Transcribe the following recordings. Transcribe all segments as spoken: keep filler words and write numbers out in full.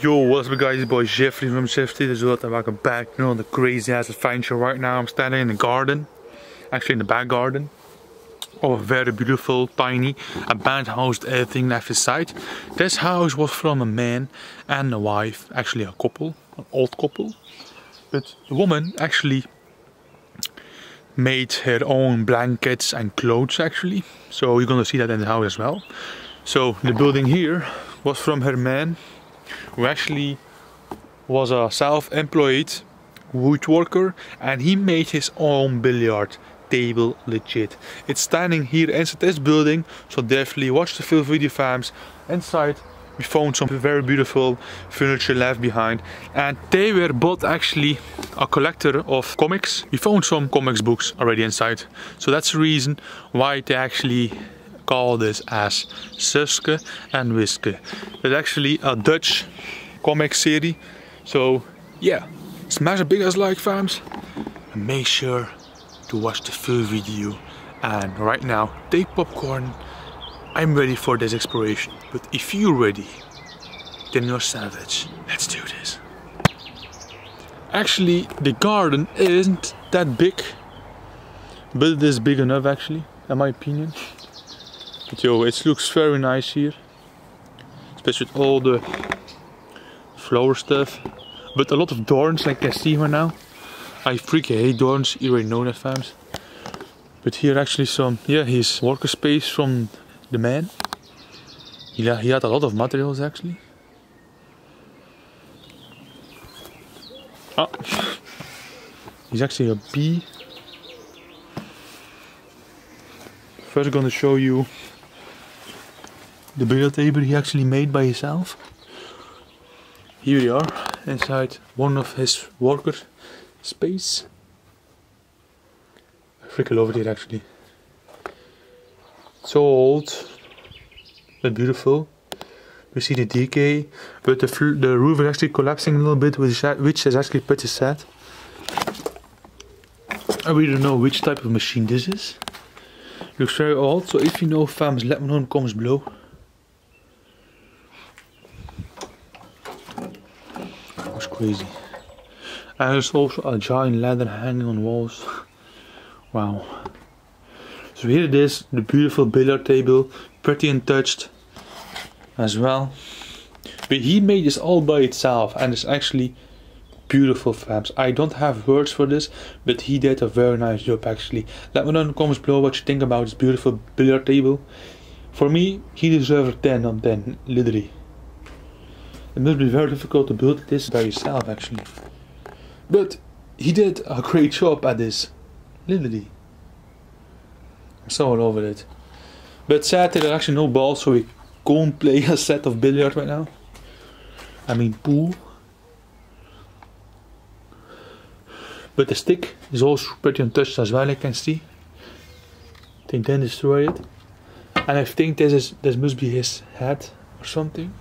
Yo, what's up guys, it's your boy Jeffrey from JefStetics World, and welcome back to another crazy ass adventure. Right now I'm standing in the garden, actually in the back garden of a very beautiful, tiny, abandoned house. Everything left his side. This house was from a man and a wife, actually a couple, an old couple, but the woman actually made her own blankets and clothes actually, so you're gonna see that in the house as well. So the building here was from her man, who actually was a self-employed woodworker, and he made his own billiard table legit. It's standing here inside this building, so definitely watch the full video fams. Inside we found some very beautiful furniture left behind, and they were both actually a collector of comics. We found some comics books already inside, so that's the reason why they actually call this as Suske and Wiske. It's actually a Dutch comic series. So yeah, smash a big ass like fams, and make sure to watch the full video. And right now, take popcorn. I'm ready for this exploration. But if you're ready, then you're savage. Let's do this. Actually, the garden isn't that big, but it is big enough actually, in my opinion. But yo, it looks very nice here, especially with all the flower stuff, but a lot of thorns like I see right now. I freaking hate thorns, you already know that fams. But here actually some, yeah, his worker space from the man. He, he had a lot of materials actually. Ah, he's actually a bee. First I'm gonna show you the billiard table he actually made by himself. Here we are, inside one of his worker space. I freaking love it here actually. So old, but beautiful. We see the decay, but the, the roof is actually collapsing a little bit, which, which is actually pretty sad. I really don't know which type of machine this is. Looks very old, so if you know fams, let me know in the comments below. That was crazy. And there's also a giant ladder hanging on walls. Wow. So here it is, the beautiful billiard table, pretty untouched as well. But he made this all by itself, and it's actually beautiful fams. I don't have words for this, but he did a very nice job actually. Let me know in the comments below what you think about this beautiful billiard table. For me, he deserves a ten on ten, literally. It must be very difficult to build this by yourself actually. But he did a great job at this, literally. I'm so all over it. But sadly there are actually no balls, so we can't play a set of billiard right now. I mean pool. But the stick is also pretty untouched as well, I can see. I think then destroy it. And I think this is this must be his head or something.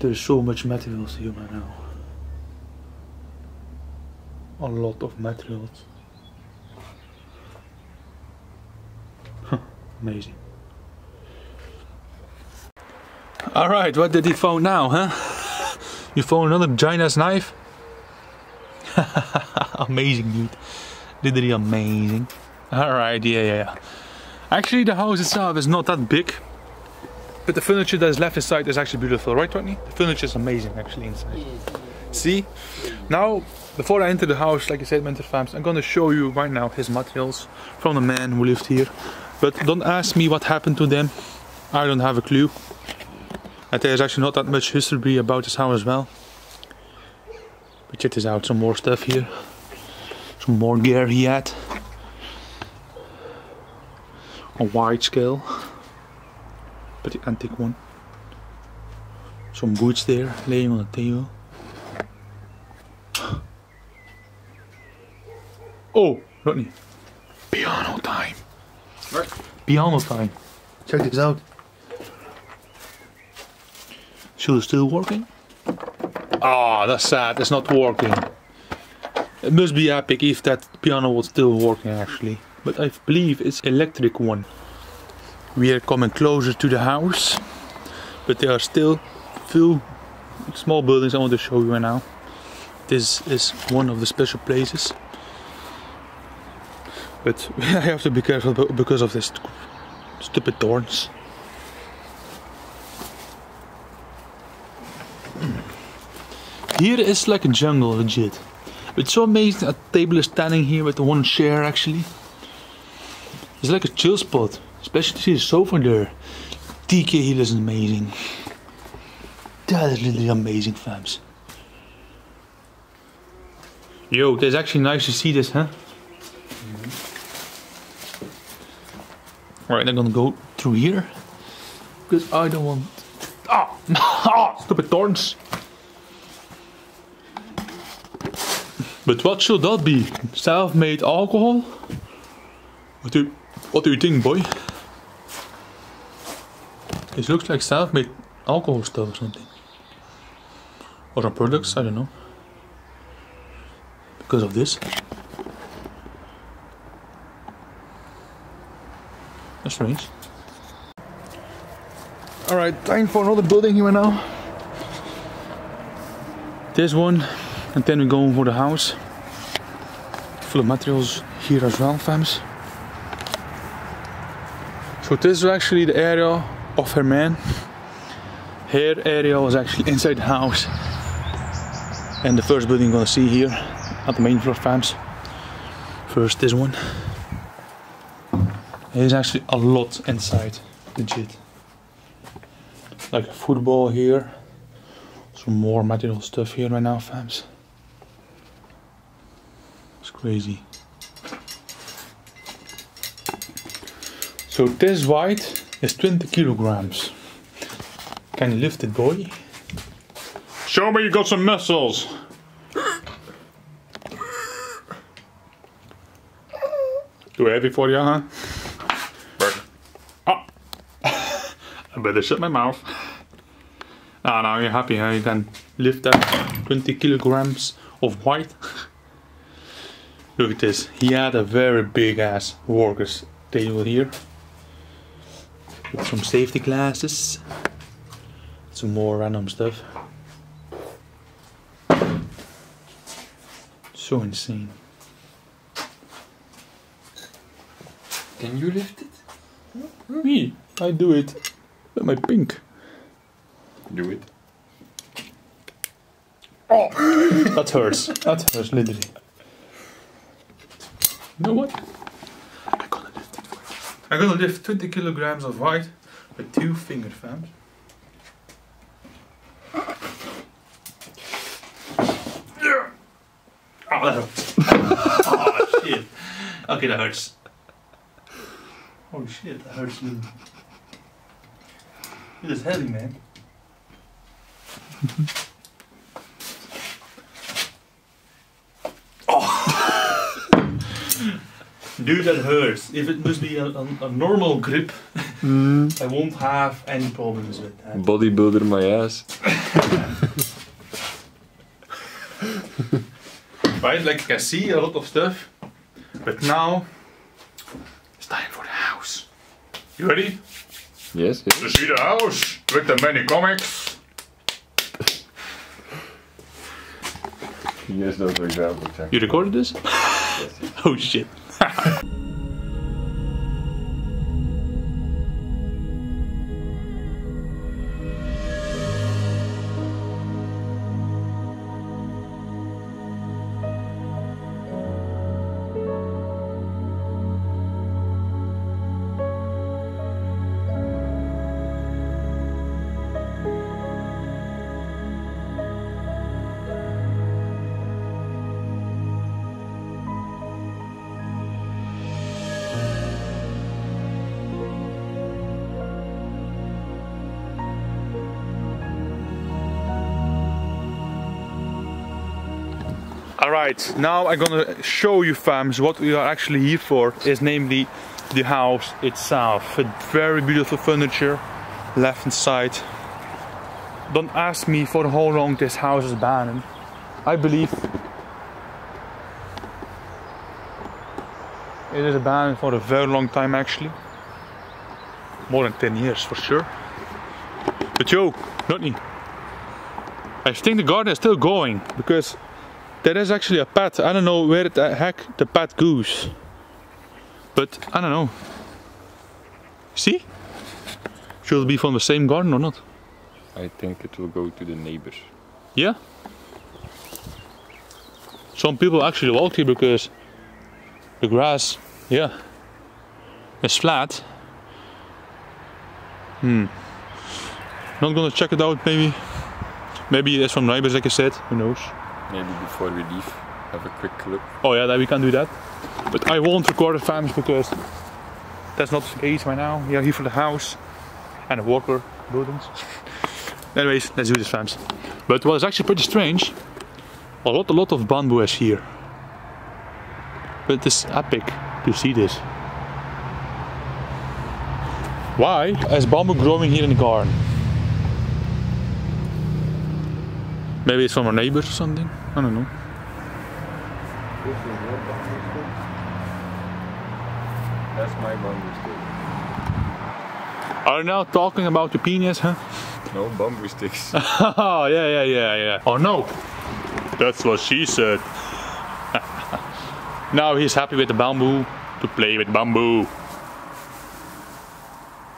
There's so much materials here right now. A lot of materials. Amazing. Alright, what did he find now, huh? You found another giant ass knife? Amazing dude. Literally amazing. Alright, yeah, yeah, yeah. Actually the house itself is not that big, but the furniture that is left inside is actually beautiful, right Rodney? The furniture is amazing actually inside. See? Now, before I enter the house, like I said, Mentor Fams, I'm gonna show you right now his materials from the man who lived here. But don't ask me what happened to them. I don't have a clue. And there's actually not that much history about this house as well. But check this out, some more stuff here. Some more gear he had. A wide scale. Pretty antique one. Some boots there, laying on the table. Oh, Rodney. Piano time. What? Piano time. Check this out. Is still working? Ah, oh, that's sad, it's not working. It must be epic if that piano was still working actually. But I believe it's electric one. We are coming closer to the house. but there are still few small buildings I want to show you right now. This is one of the special places, but I have to be careful because of these stupid thorns. Here is like a jungle, legit. It's so amazing a table is standing here with one chair actually. It's like a chill spot, especially see the sofa there. T K Hill is amazing. That is really amazing, fams. Yo, that's actually nice to see this, huh? Mm-hmm. Alright, I'm gonna go through here. Because I don't want... Ah! Stupid thorns! But what should that be? Self-made alcohol? What do, you, what do you think, boy? This looks like self-made alcohol stuff or something. Or some products, I don't know. Because of this. That's strange. Alright, time for another building here now. This one. And then we're going for the house. Full of materials here as well, fams. So this is actually the area of her man. Her area was actually inside the house. And the first building you're gonna see here at the main floor, fams. First this one. There's actually a lot inside, legit. Like a football here. Some more material stuff here right now, fams. It's crazy. So this weight is twenty kilograms. Can you lift it, boy? Show me you got some muscles. Too heavy for you, huh? Oh. I better shut my mouth. Ah, now you're happy, huh? You can lift up twenty kilograms of weight. Look at this. He had a very big ass workers table here. With some safety glasses. Some more random stuff. So insane. Can you lift it? Me? I do it with my pink. Do it. Oh, that hurts. That hurts, literally. You know what? I'm gonna lift it for you. I'm gonna lift twenty kilograms of weight with two finger fams. Yeah. Oh, that hurts. Oh, shit. Okay, that hurts. Oh, shit, that hurts. It is heavy, man. Oh. Dude, that hurts. If it must be a, a, a normal grip, mm. I won't have any problems with that. Bodybuilder my ass. Right, like you can see, a lot of stuff. But now, it's time for the house. You ready? Yes, yes. To see the house with the many comics. Yes, those are examples, exactly. You recorded this? Yes, yes. Oh shit. Alright, now I'm gonna show you, fams, what we are actually here for, is namely the house itself. With very beautiful furniture, left and side. Don't ask me for how long this house is abandoned. I believe it is abandoned for a very long time actually. More than ten years for sure. But yo, nothing. I think the garden is still going because there is actually a path. I don't know where the heck the path goes. But I don't know. See? Should it be from the same garden or not? I think it will go to the neighbors. Yeah? Some people actually walk here because the grass, yeah, is flat. Hmm. Not gonna check it out, maybe. Maybe it's from neighbors, like I said. Who knows? Maybe before we leave, have a quick look. Oh yeah, that we can do that. But I won't record the farms because that's not the case right now. We are here for the house and the worker buildings. Anyways, let's do this farms. But what is actually pretty strange, a lot, a lot of bamboo is here. But it's epic to see this. Why is bamboo growing here in the garden? Maybe it's from our neighbors or something? I don't know. That's my bamboo stick. Are you now talking about the penis, huh? No, bamboo sticks. Oh, yeah, yeah, yeah, yeah. Oh no! That's what she said. Now he's happy with the bamboo, to play with bamboo.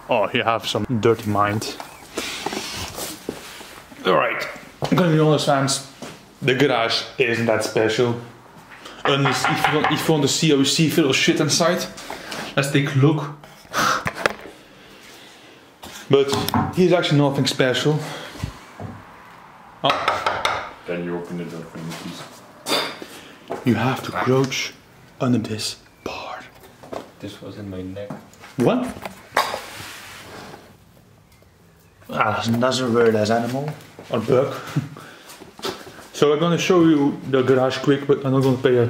Oh, you have some dirty mind. Alright. I'm gonna be honest, fans, the garage isn't that special. Unless if you want, if you want to see how you see little shit inside, let's take a look. But here's actually nothing special. Oh. Can you open it up for me, please? You have to crouch under this bar. This was in my neck. What? Ah, that's a weird ass animal. Or bug. So I'm gonna show you the garage quick, but I'm not gonna pay a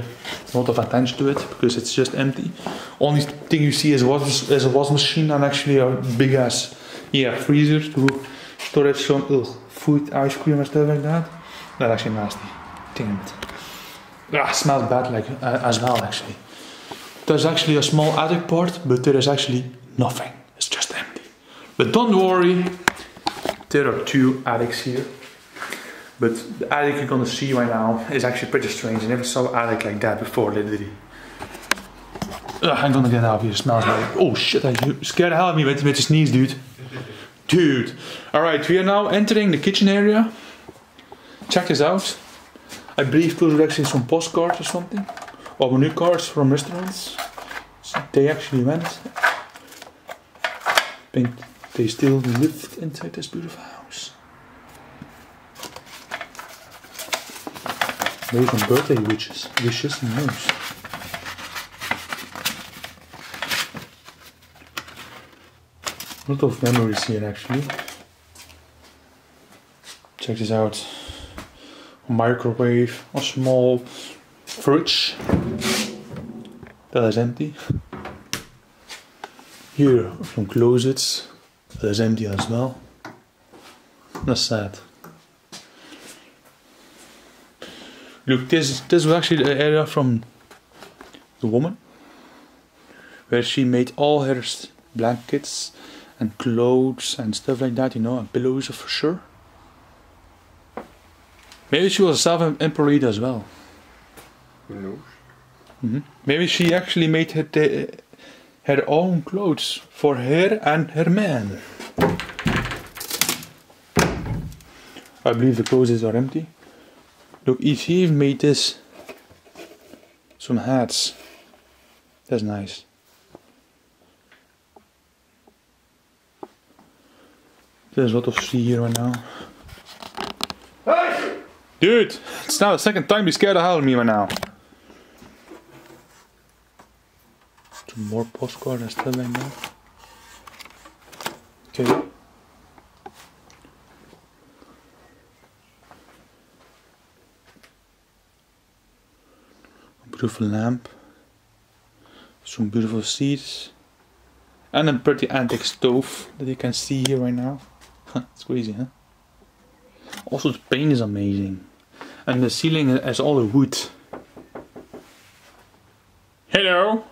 lot of attention to it because it's just empty. Only thing you see is, was, is a wash machine and actually a big ass yeah freezer to store some ugh, food, ice cream and stuff like that. That's actually nasty. Damn it. Ah, smells bad like uh, as well actually. There's actually a small attic part, but there is actually nothing. It's just empty. But don't worry. There are two attics here, but the attic you're gonna see right now is actually pretty strange. I never saw an attic like that before, literally. Ugh, I'm gonna get out of here, it smells like... Oh shit, I scared the hell out of me with, with the sneeze, dude. Dude. Alright, we are now entering the kitchen area. Check this out. I believe those are actually some postcards or something. Or menu cards from restaurants. So they actually went. Pink. They still lived inside this beautiful house. There's some birthday wishes, wishes and news. A lot of memories here actually. Check this out. A microwave, a small fridge. That is empty. Here are some closets. That is empty as well. That's sad. Look, this this was actually the area from the woman, where she made all her blankets and clothes and stuff like that, you know, and pillows for sure. Maybe she was a self-employed as well. Who knows? Mm-hmm. Maybe she actually made her. Her own clothes for her and her man. I believe the closets are empty. Look, she even made this. Some hats. That's nice. There's a lot of sea here right now. Hey! Dude, it's now the second time you scared the hell out of me right now. More postcard and stuff like that. Okay. A beautiful lamp. Some beautiful seats. And a pretty antique stove that you can see here right now. It's crazy, huh? Also the paint is amazing. And the ceiling has all the wood. Hello!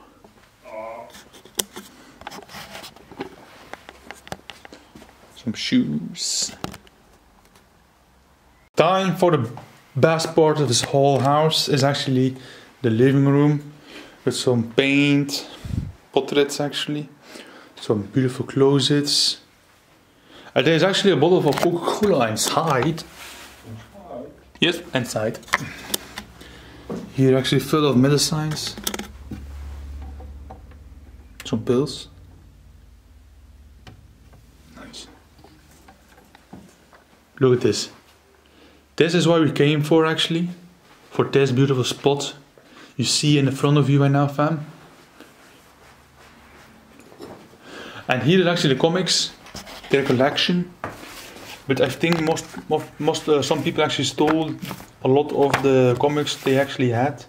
some shoes. Time for the best part of this whole house is actually the living room, with some paint, portraits actually, some beautiful closets. And there's actually a bottle of Coca Cola inside. Yes, inside. Here actually full of medicines. Some pills. Nice. Look at this. This is what we came for actually. For this beautiful spot you see in the front of you right now, fam. And here is actually the comics, their collection. But I think most, most, most uh, some people actually stole a lot of the comics they actually had.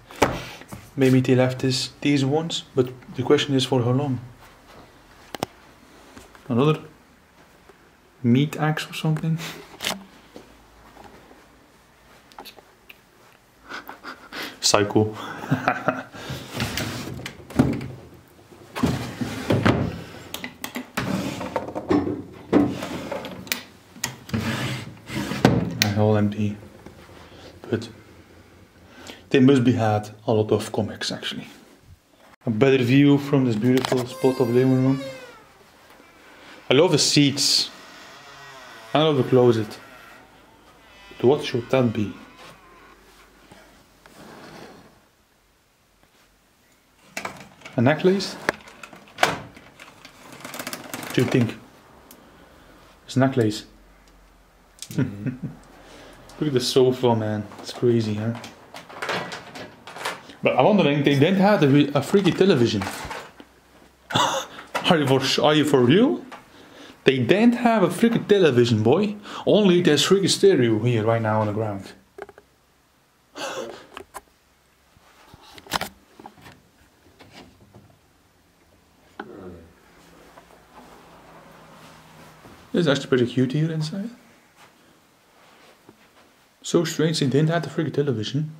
Maybe they left this, these ones, but the question is for how long? Another meat axe or something? Psycho. All empty, but they must be had a lot of comics actually. A better view from this beautiful spot of living room. I love the seats. I love the closet. But what should that be? A necklace? What do you think? It's a necklace. Mm-hmm. Look at the sofa, man. It's crazy, huh? But I'm wondering, they didn't have a, a freaky television. Are you for are you for real? They didn't have a freaky television, boy. Only there's freaky stereo here right now on the ground. It's actually pretty cute here inside. So strange they didn't have the freaking television.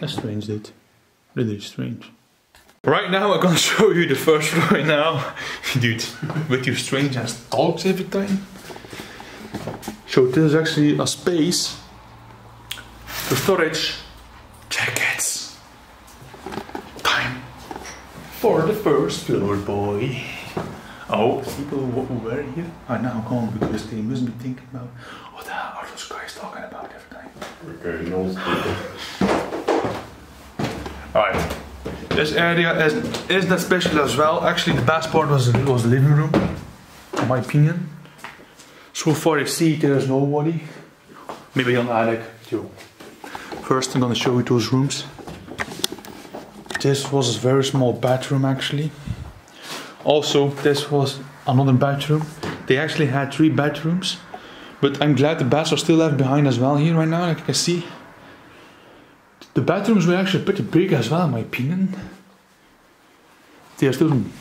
That's strange, that. Really strange. Right now I can't show you the first floor right now. Dude, with your strange ass talks every time. So this is actually a space for storage jackets. Time for the first floor, boy. Oh, people who were here are now gone because they must be thinking about what the hell are those guys talking about every time. Okay, no people. Alright, this area is, isn't that special as well. Actually, the best part was, was the living room, in my opinion. So far you see there's nobody. Maybe on the attic too. First I'm gonna show you those rooms. This was a very small bathroom actually. Also, this was another bedroom. They actually had three bedrooms, but I'm glad the baths are still left behind as well here right now, like you can see. The bedrooms were actually pretty big as well, in my opinion. There are still some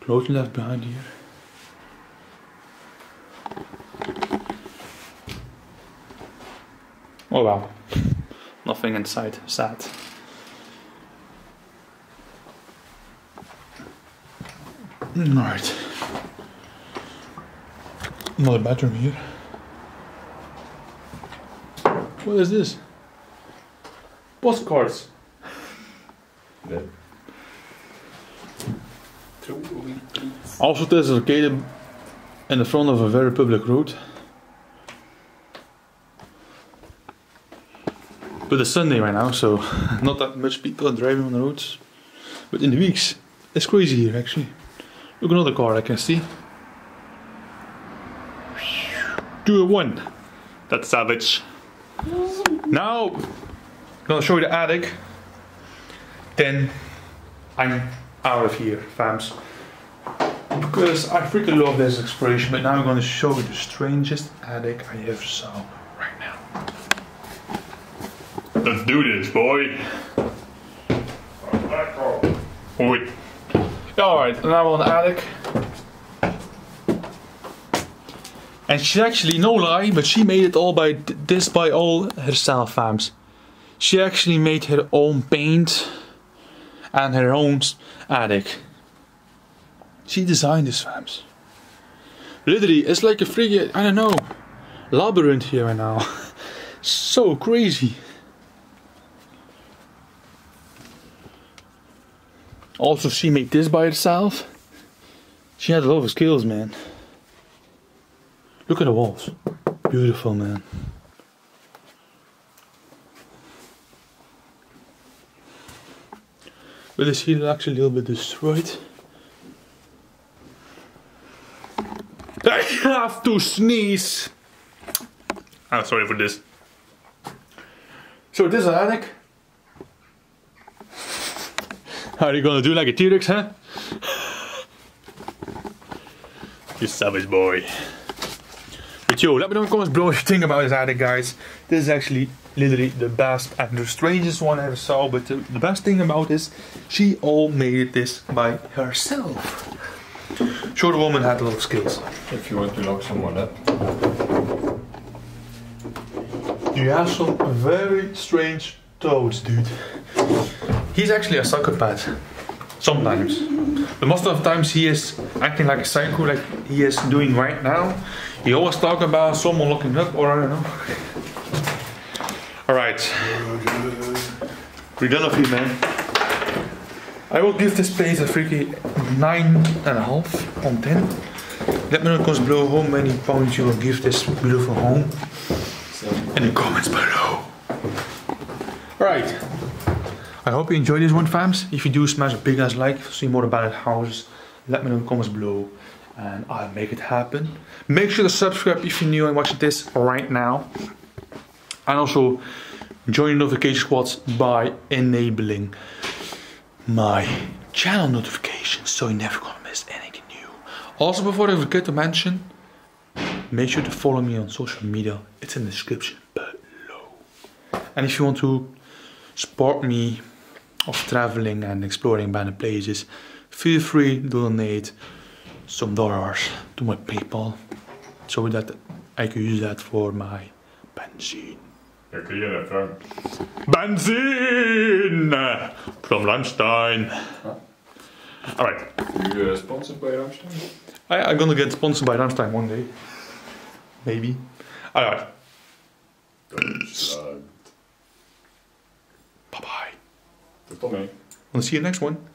clothes left behind here. Oh wow, nothing inside, sad. Alright. Another bedroom here. What is this? Postcards. Yeah. Also, this is located in the front of a very public road. But it's Sunday right now, so not that much people are driving on the roads. But in the weeks, it's crazy here actually. Look, another car I can see. two oh one. That's savage. Now, I'm gonna show you the attic. Then I'm out of here, fams. Because I freaking love this exploration, but now I'm gonna show you the strangest attic I ever saw right now. Let's do this, boy. Wait. Alright, now we're on the attic. And she actually, no lie, but she made it all by this by all herself, fams. She actually made her own paint and her own attic. She designed this, fams. Literally, it's like a freaking, I don't know, labyrinth here right now. So crazy. Also, she made this by herself. She had a lot of skills, man. Look at the walls. Beautiful, man. But this here is actually a little bit destroyed. I have to sneeze! I'm sorry for this. So this is an attic. How are you gonna do like a T-Rex, huh? You savage boy. But yo, let me know in the comments below what you think about this attic, guys. This is actually literally the best and the strangest one I ever saw, but the, the best thing about this, she all made this by herself. Sure, the woman had a lot of skills. If you want to lock someone up. You have some very strange toads, dude. He's actually a psychopath. Sometimes. But most of the times he is acting like a psycho, like he is doing right now. He always talk about someone locking up, or I don't know. Alright. We're done with you, man. I will give this place a freaky nine and a half on ten. Let me know in the comments below how many pounds you will give this beautiful home. In the comments below. Alright. I hope you enjoyed this one, fams. If you do, smash a big ass like. If you see more about houses, let me know in the comments below and I'll make it happen. Make sure to subscribe if you're new and watching this right now. And also join the notification squads by enabling my channel notifications, so you're never gonna miss anything new. Also, before I forget to mention, make sure to follow me on social media. It's in the description below. And if you want to support me of traveling and exploring abandoned places, feel free to donate some dollars to my PayPal so that I can use that for my benzine. Benzine! Benzine! From Ramstein. Huh? Alright. Are you uh, sponsored by Ramstein? I, I'm gonna get sponsored by Ramstein one day. Maybe. Alright. Bye bye. Tot dan. I'll see you next one.